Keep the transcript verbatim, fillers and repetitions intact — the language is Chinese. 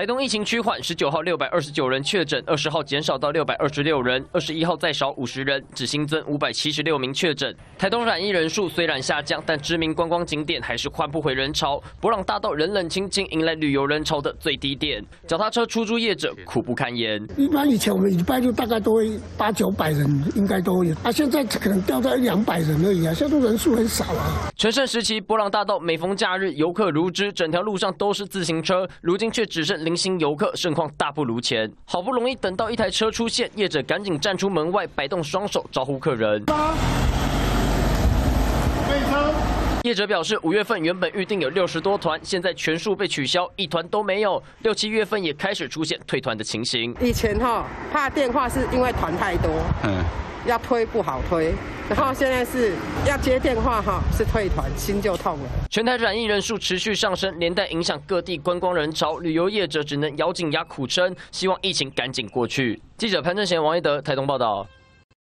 台东疫情趋缓， 十九号六百二十九人确诊， 二十号减少到六百二十六人， 二十一号再少五十人，只新增五百七十六名确诊。台东染疫人数虽然下降，但知名观光景点还是换不回人潮。伯朗大道冷冷清清，迎来旅游人潮的最低点。脚踏车出租业者苦不堪言。一般以前我们礼拜六大概都会八九百人，应该都有啊，现在可能掉到一两百人而已啊，现在人数很少啊。全盛时期，伯朗大道每逢假日游客如织，整条路上都是自行车，如今却只剩 零星游客，盛况大不如前。好不容易等到一台车出现，业者赶紧站出门外，摆动双手招呼客人。业者表示，五月份原本预定有六十多团，现在全数被取消，一团都没有。六七月份也开始出现退团的情形。以前哈、哦、怕电话是因为团太多，嗯，要推不好推。 然后现在是要接电话哈，是退团，心就痛了。全台染疫人数持续上升，连带影响各地观光人潮，旅游业者只能咬紧牙苦撑，希望疫情赶紧过去。记者潘正贤、王一德，台东报道。